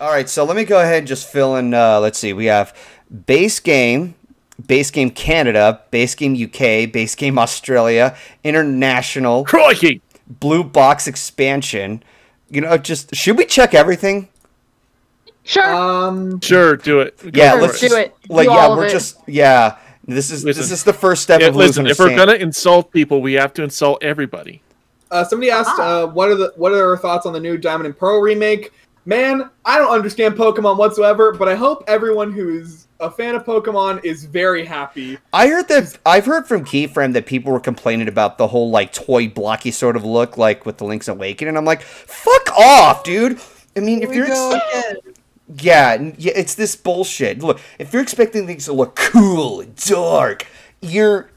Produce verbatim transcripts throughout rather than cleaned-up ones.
Alright, so let me go ahead and just fill in, uh, let's see, we have base game, base game Canada, base game U K, base game Australia, international, crikey, blue box expansion, you know, just, should we check everything? Sure. Um, sure, do it. Go yeah, let's just, do it. Like, do yeah, we're just, yeah, this is, listen, this is the first step yeah, of listen, losing if we're going to insult people, we have to insult everybody. Uh, somebody asked, uh, what are the what are our thoughts on the new Diamond and Pearl remake? Man, I don't understand Pokemon whatsoever, but I hope everyone who's a fan of Pokemon is very happy. I heard that I've heard from Keyframe that people were complaining about the whole like toy blocky sort of look, like with the Link's Awakening, and I'm like, fuck off, dude. I mean, Here if you're ex yeah, yeah, it's this bullshit. Look, if you're expecting things to look cool and dark, you're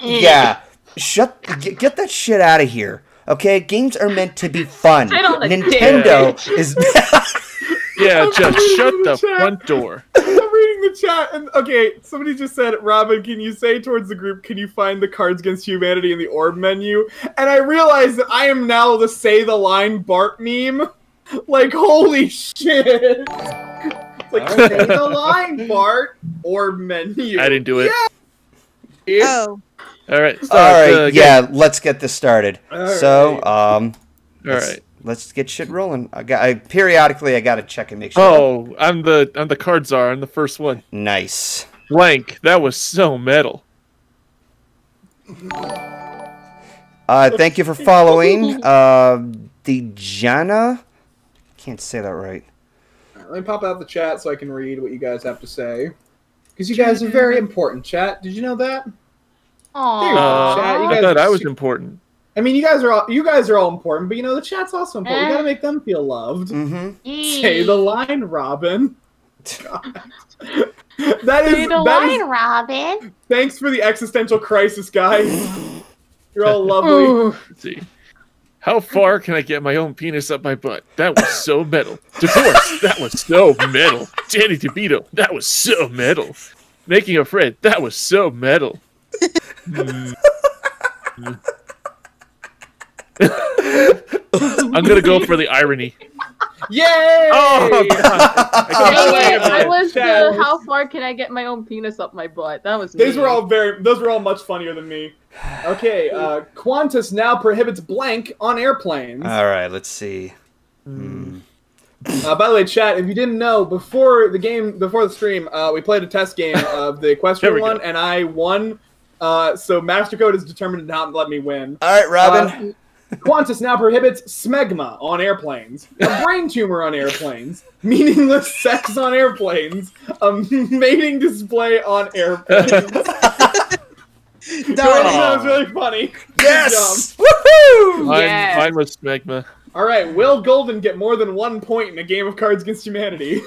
yeah. Shut, get, get that shit out of here, okay? Games are meant to be fun. I don't Nintendo understand. Is... yeah, just shut the, the front door. I'm reading the chat, and okay, somebody just said, Robin, can you say towards the group, can you find the Cards Against Humanity in the orb menu? And I realized that I am now the Say the Line Bart meme. Like, holy shit. It's like, right. Say the line, Bart, orb menu. I didn't do it. Yeah. Oh. All right. All right. Yeah, let's get this started. All so, right. um, all let's, right, let's get shit rolling. I got I, periodically I gotta check and make sure. Oh, that... I'm the I'm the card czar. I'm the first one. Nice. Blank. That was so metal. Uh, thank you for following. Uh, Dijana. Can't say that right. All right. Let me pop out the chat so I can read what you guys have to say. Because you guys are very important. Chat. Did you know that? Aww. Chat. You guys I thought I was important. I mean, you guys are all you guys are all important, but you know the chat's also important. Eh? We gotta make them feel loved. Mm-hmm. Say the line, Robin. God. That is Say the that line, is, Robin. Thanks for the existential crisis, guys. You're all lovely. Let's see, how far can I get my own penis up my butt? That was so metal. Divorce. That was so metal. Danny DeVito. That was so metal. Making a friend. That was so metal. I'm gonna go for the irony. Yay! Oh, I, I was the, how far can I get my own penis up my butt? That was these mean. were all very those were all much funnier than me. Okay, uh, Qantas now prohibits blank on airplanes. All right, let's see. Hmm. Uh, by the way, chat, if you didn't know, before the game, before the stream, uh, we played a test game of the equestrian one, go. and I won. Uh, so MasterCode is determined to not let me win. All right, Robin. Uh, Qantas now prohibits smegma on airplanes, a brain tumor on airplanes, meaningless sex on airplanes, a mating display on airplanes. That was really funny. Yes! Woohoo! Mine, yes. mine was smegma. All right, will Golden get more than one point in a game of Cards Against Humanity?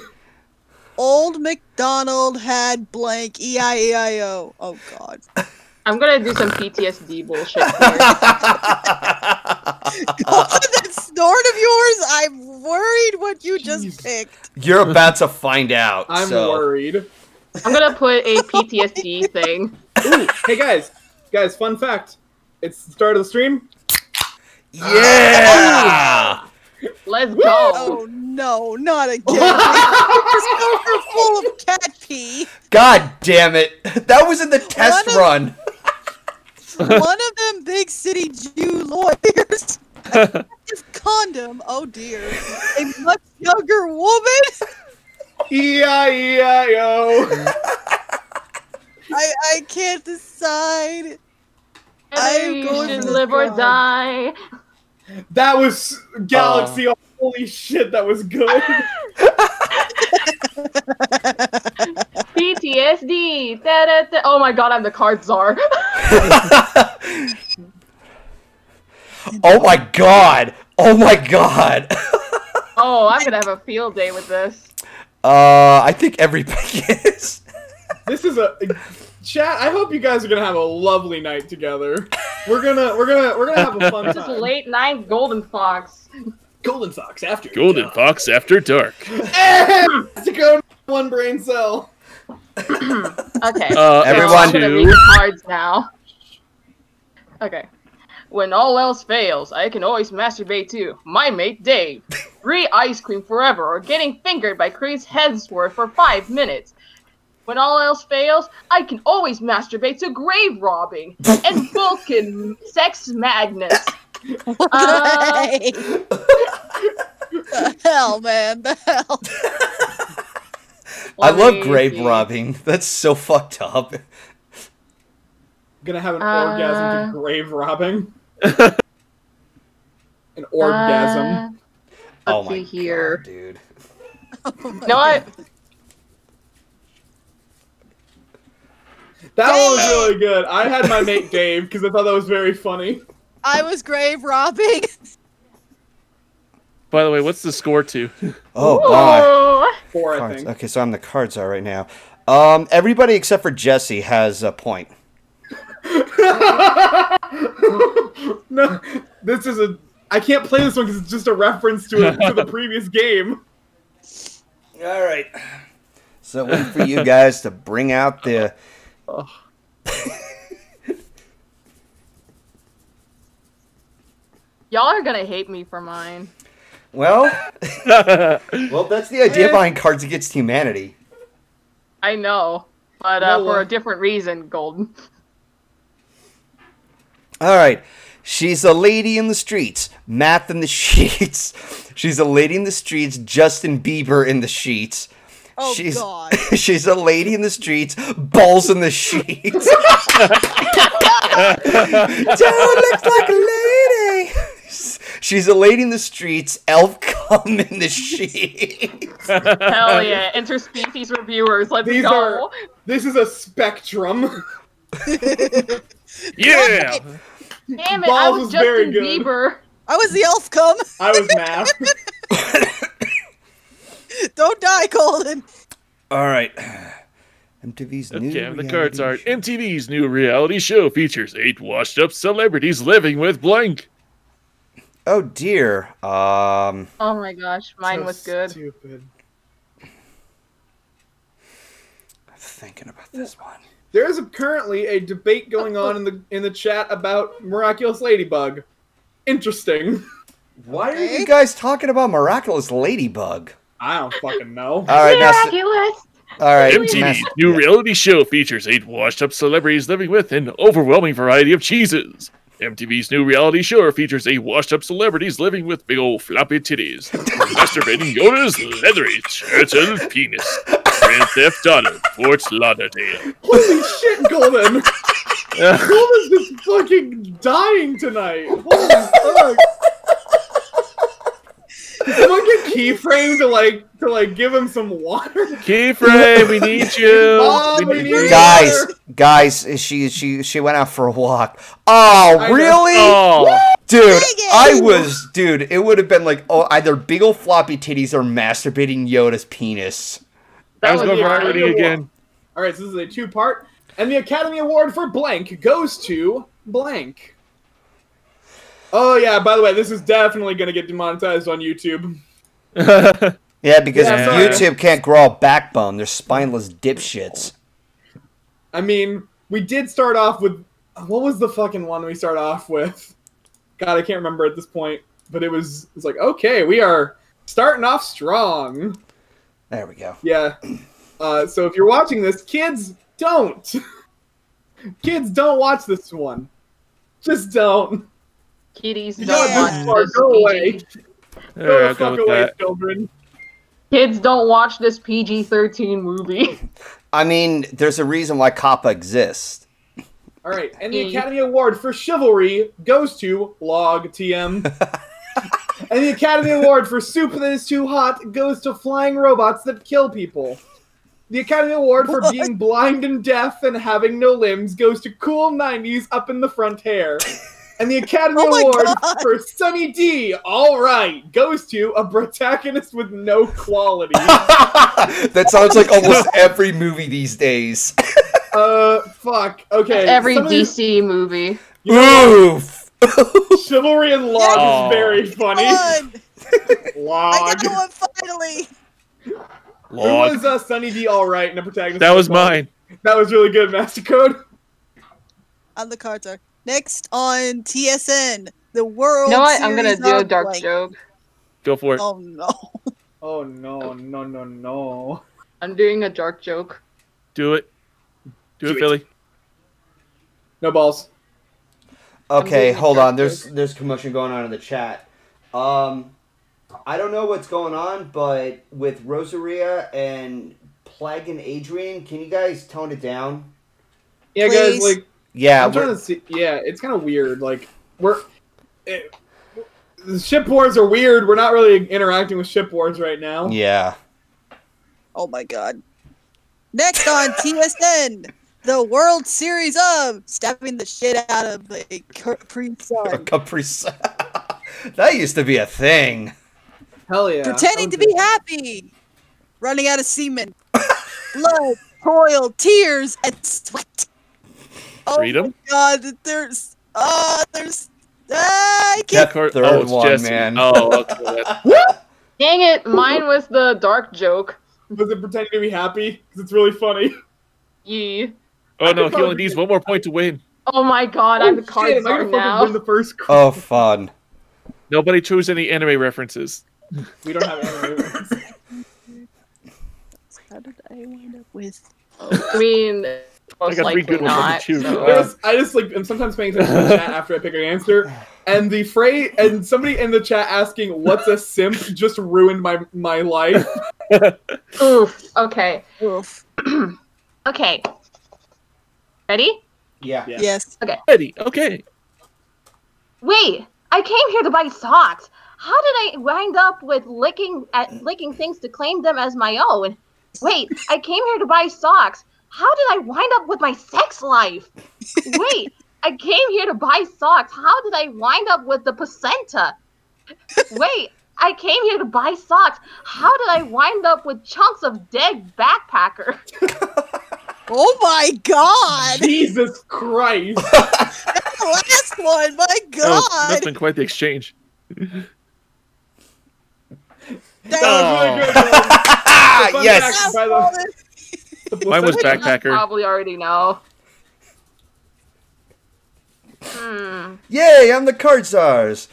Old MacDonald had blank E I E I O. Oh, God. I'm going to do some P T S D bullshit here. God, that snort of yours, I'm worried what you Jeez. just picked. You're about to find out. I'm so. worried. I'm going to put a P T S D thing. Ooh, hey, guys. Guys, fun fact. It's the start of the stream. Yeah! Let's go! Oh no, not again! It's full of cat pee. God damn it! That was in the test one of, run. One of them big city Jew lawyers. His condom. Oh dear! A much younger woman. E I E I O. I I can't decide. I'm going to live God. or die. That was Galaxy. Uh, Holy shit, that was good. P T S D. Da, da, da. Oh my God, I'm the card czar. Oh my God. Oh my God. Oh, I'm going to have a field day with this. Uh, I think everybody is. This is a... Chat, I hope you guys are gonna have a lovely night together. We're gonna, we're gonna, we're gonna have a fun time. This is late night Golden Fox. Golden Fox after dark. Golden Fox after dark. Hey! To go one brain cell. Okay. Uh, everyone, two cards now. Okay. When all else fails, I can always masturbate too. My mate, Dave. Free ice cream forever, or getting fingered by Chris Hemsworth for five minutes. When all else fails, I can always masturbate to grave robbing and Vulcan sex magnets. Uh, the hell, man, the hell. I love grave robbing. That's so fucked up. I'm gonna have an uh, orgasm to grave robbing. An orgasm. Uh, oh my here. God, dude. Oh my no, I. That Dave. One was really good. I had my mate Dave because I thought that was very funny. I was grave robbing. By the way, what's the score to? Oh, ooh. God. Four, cards. I think. Okay, so I'm the cards are right now. Um, everybody except for Jesse has a point. No, this is a... I can't play this one because it's just a reference to, a, to the previous game. All right. So wait for you guys to bring out the... Oh. Y'all are gonna hate me for mine. Well, well, that's the idea behind Cards Against Humanity. I know, but uh, no for a different reason, Golden. All right, she's a lady in the streets, math in the sheets. She's a lady in the streets, Justin Bieber in the sheets. Oh, she's, God. She's a lady in the streets, balls in the sheets. Don't look like a lady. She's a lady in the streets, elf cum in the sheets. Hell yeah, interspecies reviewers, let's These go. Are, this is a spectrum. Yeah. Damn it, balls I was Justin Bieber. I was the elf cum. I was math. Don't die, Colin. All right. M T V's okay, new reality the cards are M T V's new reality show features eight washed-up celebrities living with blank. Oh dear. Um. Oh my gosh, mine so was good. Stupid. I'm thinking about this one. There is a, currently a debate going on in the in the chat about Miraculous Ladybug. Interesting. Why are you guys talking about Miraculous Ladybug? I don't fucking know. All right, Miraculous. Now, all right, M T V's new reality show features eight washed-up celebrities living with an overwhelming variety of cheeses. M T V's new reality show features eight washed-up celebrities living with big old floppy titties, masturbating Yoda's leathery turtle penis, Grand Theft Auto, Fort Lauderdale. Holy shit, Golden! Golden's just fucking dying tonight. Holy fuck! Did someone get Keyframe to like to like give him some water? Keyframe, we need you. Mom, we need guys, water. guys, she she she went out for a walk. Oh, I really? Oh. Dude, I was dude, it would have been like oh either big ol' floppy titties or masturbating Yoda's penis. That, that was going priority again. Alright, so this is a two part. And the Academy Award for blank goes to blank. Oh, yeah, by the way, this is definitely going to get demonetized on YouTube. Yeah, because yeah, YouTube can't grow a backbone. They're spineless dipshits. I mean, we did start off with... What was the fucking one we started off with? God, I can't remember at this point. But it was, it was like, okay, we are starting off strong. There we go. Yeah. Uh, so if you're watching this, kids, don't. Kids, don't watch this one. Just don't. Kitties, don't yeah. watch this. Go away. Go the fuck away, that. children. Kids, don't watch this P G thirteen movie. I mean, there's a reason why COPPA exists. All right, and the Academy Award for Chivalry goes to Log T M. And the Academy Award for Soup That Is Too Hot goes to Flying Robots That Kill People. The Academy Award for what? Being Blind and Deaf and Having No Limbs goes to Cool nineties Up in the Front Hair. And the Academy oh Award God. for Sunny D, all right, goes to a protagonist with no quality. That sounds like almost every movie these days. uh, fuck. Okay. Every D C these... movie. You know, oof. Chivalry and Log oh. is very funny. Log. I got one finally. Log. Who was uh, Sunny D, all right, and a protagonist? That was mine. That was really good, Master Code. On the cards are. Next on T S N, the world. No, I, I'm gonna do a dark like... joke. Go for it. Oh no. Oh no, no, no, no. I'm doing a dark joke. Do it. Do, do it, it, Philly. No balls. Okay, hold on. Joke. There's there's commotion going on in the chat. Um, I don't know what's going on, but with Rosaria and Plague and Adrian, can you guys tone it down? Yeah, Please. guys, like yeah, I'm trying to see. Yeah, it's kind of weird. Like we're it, the ship wars are weird. We're not really interacting with ship wars right now. Yeah. Oh my god. Next on T S N, the World Series of stabbing the shit out of a Capri Sun. A Capri Sun. That used to be a thing. Hell yeah. Pretending okay. to be happy, running out of semen, blood, toil, tears, and sweat. Freedom. Oh my god, there's, oh, there's, ah, I can't. That third oh, one, Jesse. man. Oh, okay. Dang it! Mine was the dark joke. Was it pretending to be happy? Because it's really funny. Yeah. Oh no, Healing D's one more point to win. Oh my god, oh, I'm the card now. Win the first oh fun. Nobody chose any anime references. We don't have anime references. How did I wind up with? I mean, most I likely not. So. Was, I just like am sometimes paying attention to the chat after I pick an answer, and the phrase and somebody in the chat asking "What's a simp?" just ruined my my life. Oof. Okay. Oof. Okay. Ready? Yeah. yeah. Yes. Okay. Ready. Okay. Wait! I came here to buy socks. How did I wind up with licking at licking things to claim them as my own? Wait, I came here to buy socks. How did I wind up with my sex life? Wait, I came here to buy socks. How did I wind up with the placenta? Wait, I came here to buy socks. How did I wind up with chunks of dead backpacker? Oh my god! Jesus Christ! That's the last one, my god! Oh, that's been quite the exchange. That oh. was really good. Yes. The, the Mine was backpacker. Probably already know. Hmm. Yay! I'm the card czars.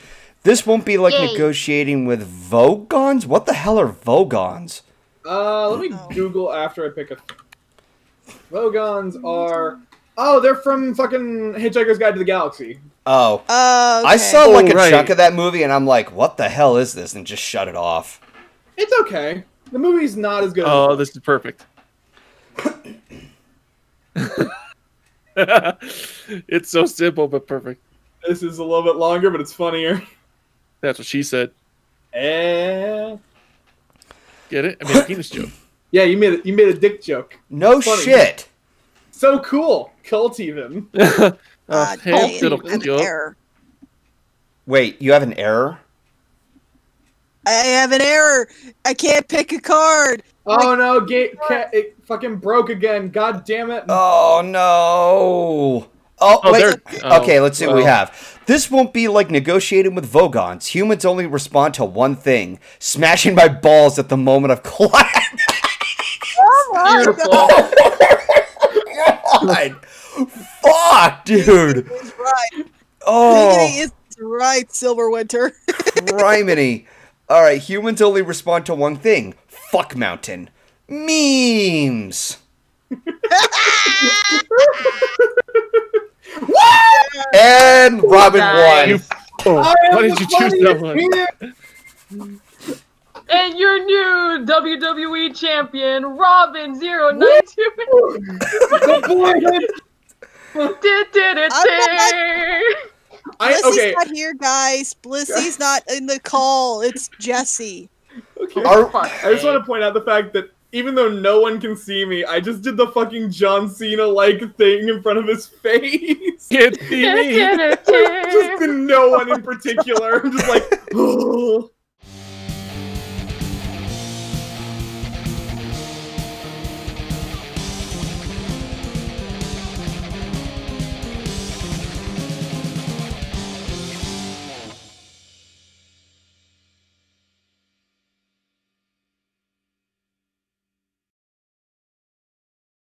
This won't be like Yay. negotiating with Vogons. What the hell are Vogons? Uh, let me oh. Google after I pick a. Vogons are. Oh, they're from fucking Hitchhiker's Guide to the Galaxy. Oh. Uh, okay. I saw like oh, a right. chunk of that movie, and I'm like, what the hell is this? And just shut it off. It's okay. The movie's not as good. Oh, as this is perfect. It's so simple, but perfect. This is a little bit longer, but it's funnier. That's what she said. Eh. Get it? I made a penis joke. Yeah, you made, a, you made a dick joke. No shit. So cool. Cult even. uh, uh, hey, little joke. Wait, you have an error? I have an error. I can't pick a card. Oh, like, no. Gate, cat, it fucking broke again. God damn it. Oh, no. Oh, oh wait. Oh, okay, let's see well. what we have. This won't be like negotiating with Vogons. Humans only respond to one thing. Smashing my balls at the moment of collapse. Oh, my Beautiful. God. God. Fuck, dude. He's right. Oh, it's right, Silver Winter. Criminy. All right, humans only respond to one thing. Fuck mountain. Memes. What? And Robin nice. won. You, oh, why did you choose that one? And your new W W E champion, Robin zero nine two. Blissey's not here, guys. Blissey's not in the call. It's Jesse. Okay. Our, I just want to point out the fact that even though no one can see me, I just did the fucking John Cena-like thing in front of his face. Can't see me. Just to no one in particular. I'm just like.